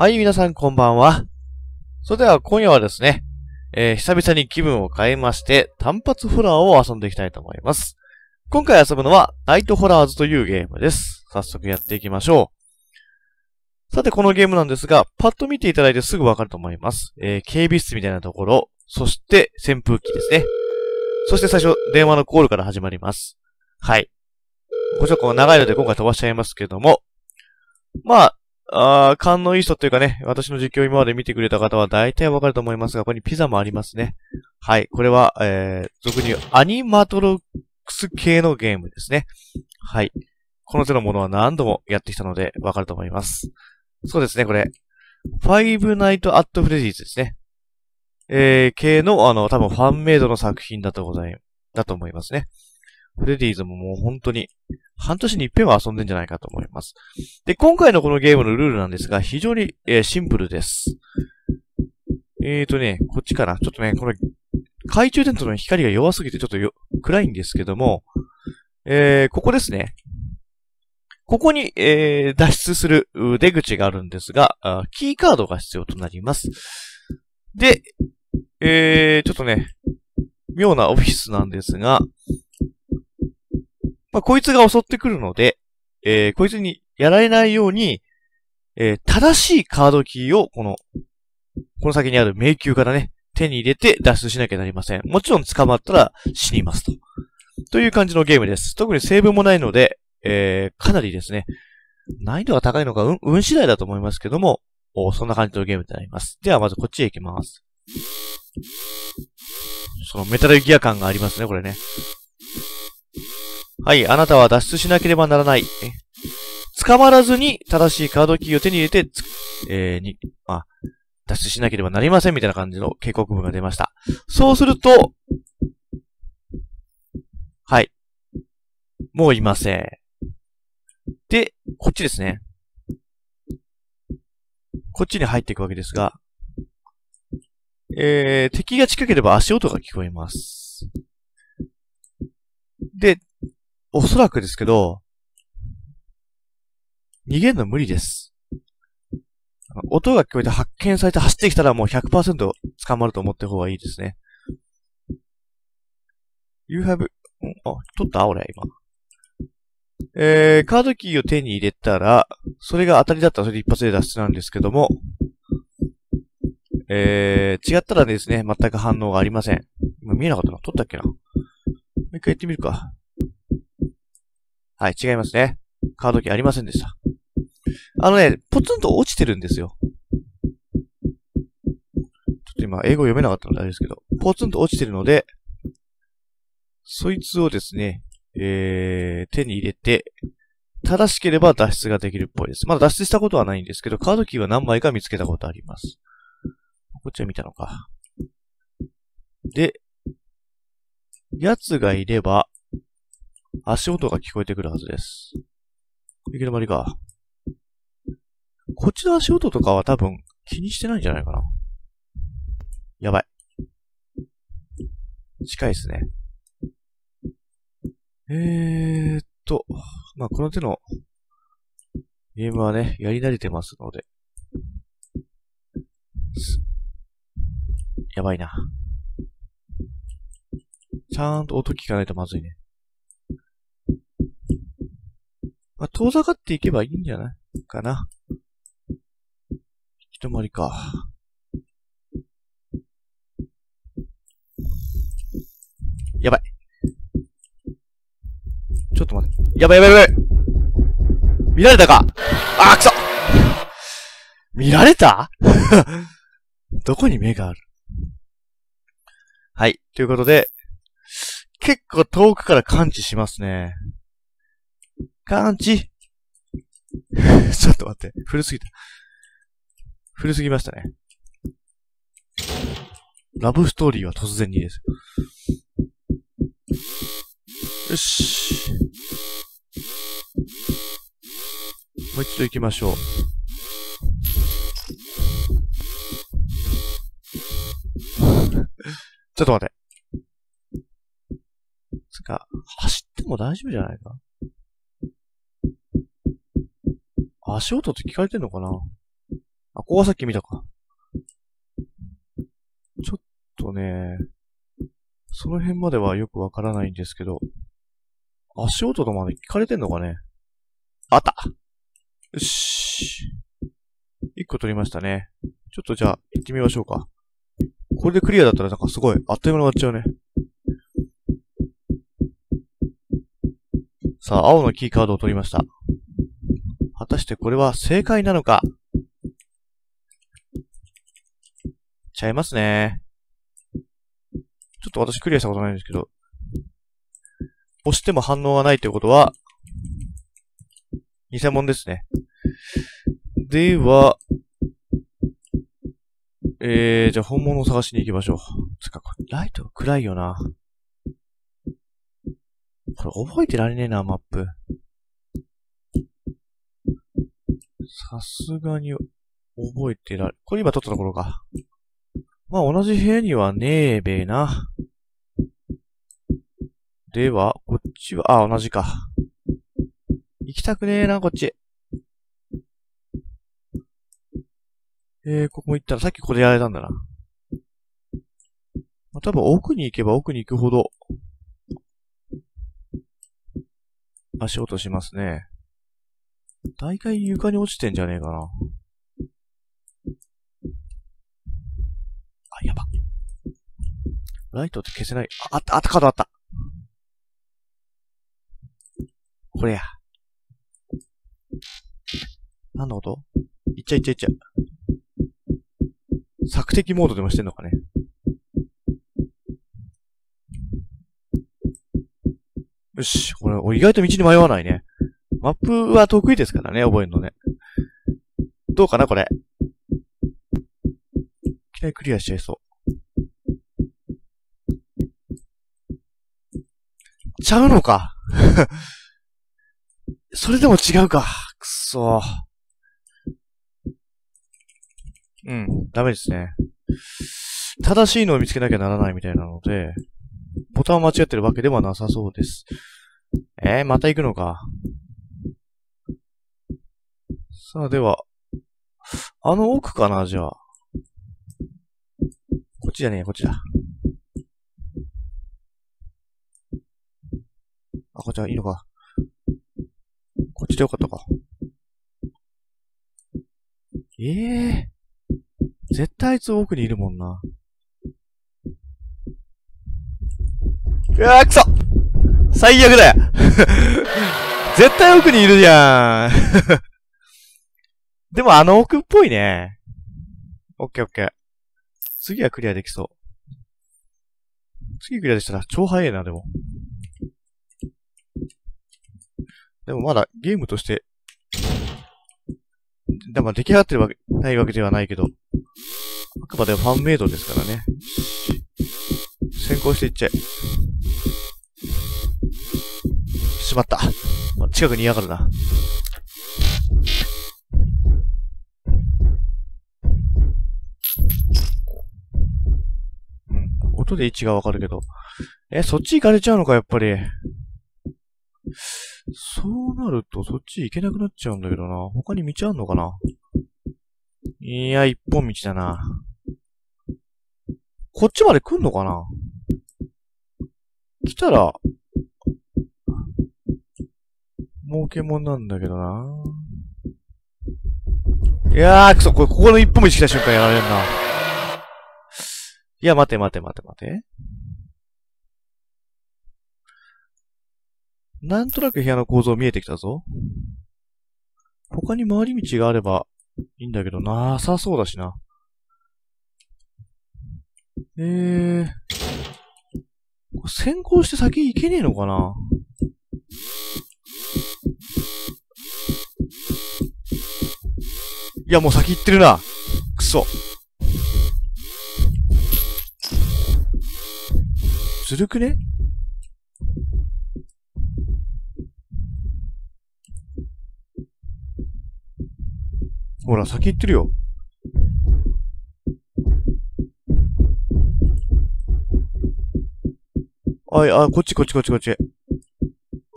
はい、皆さんこんばんは。それでは今夜はですね、久々に気分を変えまして、単発ホラーを遊んでいきたいと思います。今回遊ぶのは、ナイトホラーズというゲームです。早速やっていきましょう。さて、このゲームなんですが、パッと見ていただいてすぐわかると思います。警備室みたいなところ、そして扇風機ですね。そして最初、電話のコールから始まります。はい。こちらこの長いので今回飛ばしちゃいますけども、まあ、勘のいい人というかね、私の実況を今まで見てくれた方は大体わかると思いますが、ここにピザもありますね。はい。これは、俗に言うアニマトロックス系のゲームですね。はい。この手のものは何度もやってきたのでわかると思います。そうですね、これ。Five Nights at Freddy's ですね。系の、多分ファンメイドの作品だと思いますね。フレディーズももう本当に、半年に一遍は遊んでんじゃないかと思います。で、今回のこのゲームのルールなんですが、非常に、シンプルです。こっちかな。ちょっとね、この、懐中電灯の光が弱すぎてちょっと暗いんですけども、ここですね。ここに、脱出する出口があるんですが、キーカードが必要となります。で、ちょっとね、妙なオフィスなんですが、まあ、こいつが襲ってくるので、こいつにやられないように、正しいカードキーをこの先にある迷宮からね、手に入れて脱出しなきゃなりません。もちろん捕まったら死にますと。という感じのゲームです。特にセーブもないので、かなりですね、難易度が高いのか、運次第だと思いますけども、そんな感じのゲームとなります。ではまずこっちへ行きます。そのメタルギア感がありますね、これね。はい、あなたは脱出しなければならない。捕まらずに正しいカードキーを手に入れて、脱出しなければなりませんみたいな感じの警告文が出ました。そうすると、はい。もういません。で、こっちですね。こっちに入っていくわけですが、敵が近ければ足音が聞こえます。で、おそらくですけど、逃げるの無理です。音が聞こえて発見されて走ってきたらもう 100% 捕まると思った方がいいですね。You have... あ、取った俺、今。カードキーを手に入れたら、それが当たりだったらそれで一発で脱出なんですけども、違ったらですね、全く反応がありません。今見えなかったな。取ったっけな。もう一回やってみるか。はい、違いますね。カードキーありませんでした。ポツンと落ちてるんですよ。ちょっと今、英語読めなかったのであれですけど、ポツンと落ちてるので、そいつをですね、手に入れて、正しければ脱出ができるっぽいです。まだ脱出したことはないんですけど、カードキーは何枚か見つけたことあります。こっちは見たのか。で、奴がいれば、足音が聞こえてくるはずです。いきなりか。こっちの足音とかは多分気にしてないんじゃないかな。やばい。近いですね。まあ、この手のゲームはね、やり慣れてますので。やばいな。ちゃんと音聞かないとまずいね。まあ、遠ざかっていけばいいんじゃないかな。行き止まりか。やばい。ちょっと待って。やばい。見られたか？あー、くそ！見られた？どこに目がある？はい。ということで、結構遠くから感知しますね。感知ちょっと待って。古すぎた。古すぎましたね。ラブストーリーは突然にです。よし。もう一度行きましょう。ちょっと待って。つか、走っても大丈夫じゃないか？足音って聞かれてんのかな？あ、ここさっき見たか。ちょっとね、その辺まではよくわからないんですけど、足音とまで聞かれてんのかね。あった!よし。一個取りましたね。ちょっとじゃあ、行ってみましょうか。これでクリアだったらなんかすごい、あっという間に終わっちゃうね。さあ、青のキーカードを取りました。果たしてこれは正解なのか?ちゃいますね。ちょっと私クリアしたことないんですけど。押しても反応がないということは、偽物ですね。では、じゃあ本物を探しに行きましょう。つか、これライトが暗いよな。これ覚えてられねえな、マップ。さすがに、覚えてられ、これ今撮ったところか。まあ、同じ部屋にはねえべえな。では、こっちは、あ、同じか。行きたくねえな、こっち。ここ行ったら、さっきここでやられたんだな。まあ、多分奥に行けば奥に行くほど、足音しますね。大概床に落ちてんじゃねえかな。あ、やば。ライトって消せない。あった、あった、カードあった。これや。何のこと?いっちゃいっちゃいっちゃ。索敵モードでもしてんのかね。よし、これ、意外と道に迷わないね。マップは得意ですからね、覚えるのね。どうかな、これ。いきなりクリアしちゃいそう。ちゃうのか。それでも違うか。くそー。うん、ダメですね。正しいのを見つけなきゃならないみたいなので、ボタンを間違ってるわけではなさそうです。また行くのか。さあ、では、あの奥かな、じゃあ。こっちじゃねえ、こっちだ。あ、こっちはいいのか。こっちでよかったか。絶対あいつ奥にいるもんな。うわー、くそ!最悪だよ絶対奥にいるじゃーんでもあの奥っぽいね。オッケーオッケー。次はクリアできそう。次クリアでしたら超早いな、でも。でもまだゲームとして、でも出来上がってるわけ、ないわけではないけど、あくまでファンメイドですからね。先行していっちゃえ。しまった。近くにいやがるな。うん。音で位置がわかるけど。そっち行かれちゃうのか、やっぱり。そうなると、そっち行けなくなっちゃうんだけどな。他に道あんのかな?いや、一本道だな。こっちまで来んのかな?来たら、儲けもんなんだけどな。いやー、くそ、これ、ここの一本道来た瞬間やられるな。いや、待て待て待て待て。なんとなく部屋の構造見えてきたぞ。他に回り道があればいいんだけど、なさそうだしな。先行して先行けねえのかな?いや、もう先行ってるな。くそ。ずるくね?ほら、先行ってるよ。あい、あ、こっちこっちこっちこっち。あ、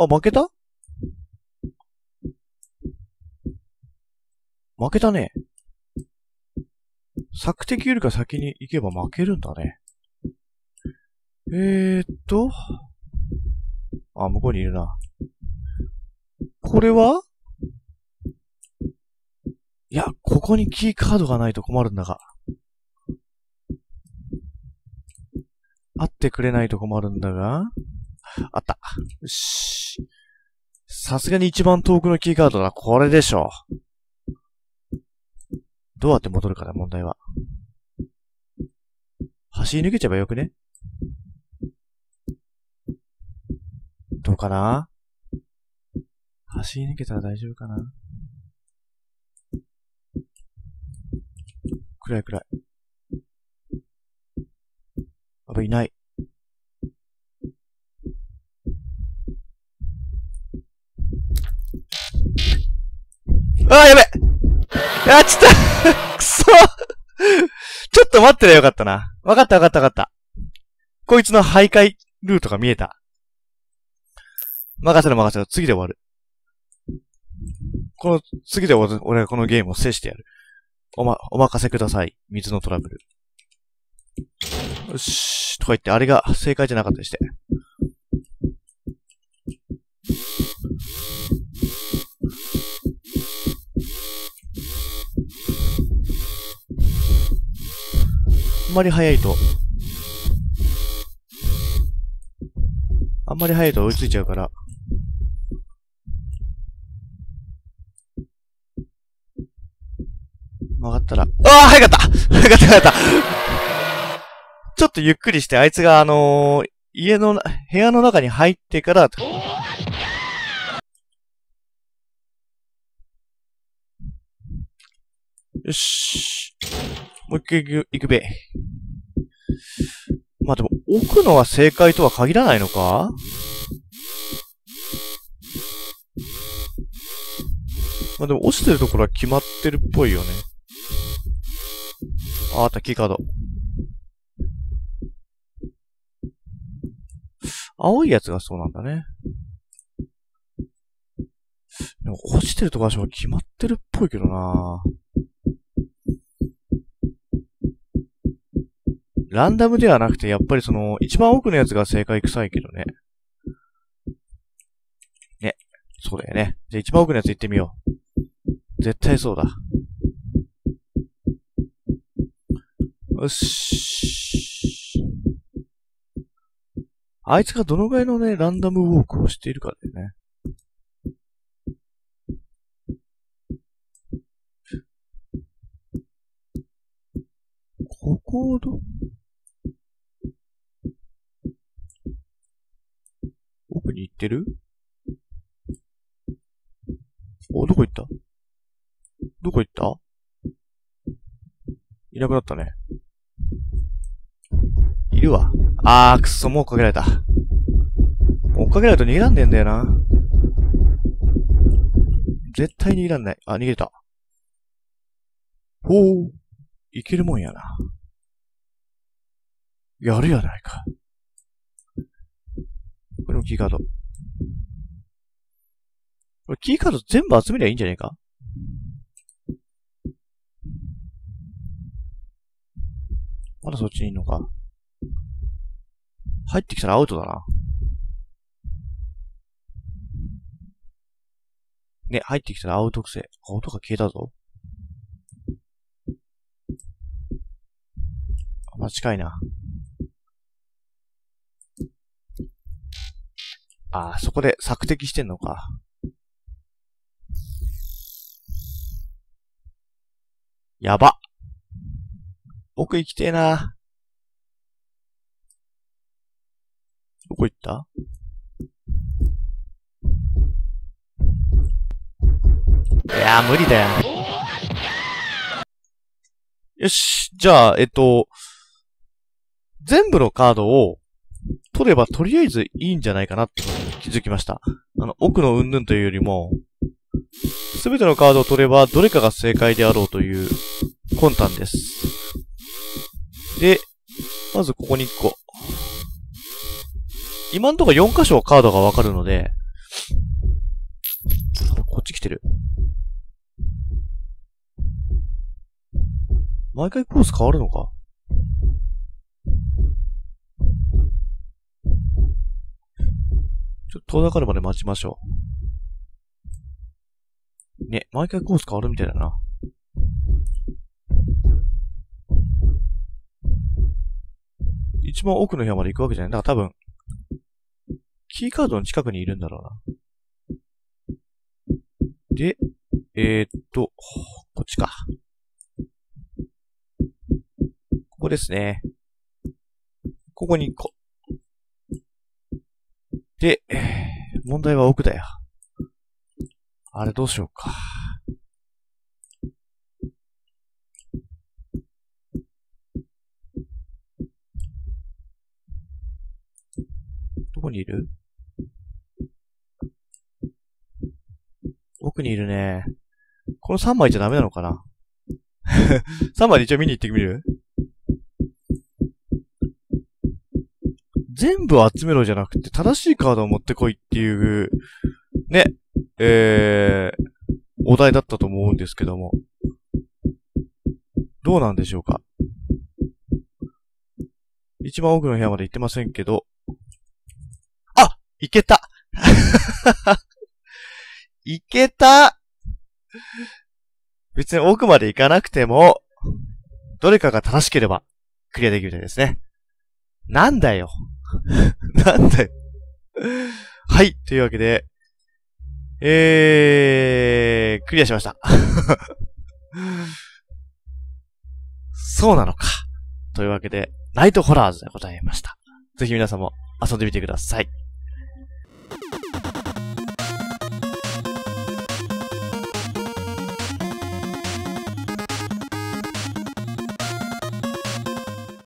負けた?負けたね。索敵よりか先に行けば負けるんだね。あ、向こうにいるな。これは？いや、ここにキーカードがないと困るんだが。会ってくれないと困るんだが。あった。よし。さすがに一番遠くのキーカードだ。これでしょう。どうやって戻るかだ、問題は。走り抜けちゃえばよくね？どうかな？走り抜けたら大丈夫かな？暗い暗い。やっぱいない。ああ、やべえ！あ、ちょっとくそちょっと待ってりゃよかったな。わかったわかったわかった。こいつの徘徊ルートが見えた。任せろ任せろ。次で終わる。この、次で終わる。俺がこのゲームを制してやる。お任せください。水のトラブル。よし。とか言って、あれが正解じゃなかったりして。あんまり早いと追いついちゃうから。曲がったら。ああ、早かったちょっとゆっくりして、あいつが部屋の中に入ってから、よし。もう一回行くべ。まあでも、置くのは正解とは限らないのか？まあでも、落ちてるところは決まってるっぽいよね。あった、キーカード。青いやつがそうなんだね。でも落ちてるところは決まってるっぽいけどなぁ。ランダムではなくて、やっぱりその、一番奥のやつが正解臭いけどね。ね。そうだよね。じゃあ一番奥のやつ行ってみよう。絶対そうだ。よし。あいつがどのぐらいのね、ランダムウォークをしているかだよね。ここを奥に行ってる？お、どこ行った？いなくなったね。いるわ。あー、くそ、もう追っかけられた。追っかけられると逃げらんねえんだよな。絶対逃げらんない。あ、逃げた。ほう。いけるもんやな。やるやないか。これもキーカード。これキーカード全部集めりゃいいんじゃねえか？まだそっちにいんのか。入ってきたらアウトだな。ね、入ってきたらアウト癖。あ、音が消えたぞ。あ、まあ、近いな。あ、そこで索敵してんのか。やば。奥行きてえな。どこ行った？いやー、無理だよ。よし。じゃあ、全部のカードを取ればとりあえずいいんじゃないかなって気づきました。奥の云々というよりも、すべてのカードを取ればどれかが正解であろうという魂胆です。で、まずここに1個。今んとこ4箇所カードがわかるので、こっち来てる。毎回コース変わるのか。ちょっと遠ざかるまで待ちましょう。ね、毎回コース変わるみたいだな。一番奥の部屋まで行くわけじゃない。だから多分、キーカードの近くにいるんだろうな。で、こっちか。ここですね。ここに行こう。で、問題は奥だよ。あれどうしようか。どこにいる？奥にいるね。この3枚じゃダメなのかな3枚で一応見に行ってみる？全部集めろじゃなくて、正しいカードを持ってこいっていう、ね、お題だったと思うんですけども。どうなんでしょうか？一番奥の部屋まで行ってませんけど。あ！行けた行けた別に奥まで行かなくても、どれかが正しければ、クリアできるみたいですね。なんだよなんだよはい、というわけで、クリアしました。そうなのか。というわけで、ナイトホラーズでございました。ぜひ皆さんも遊んでみてください。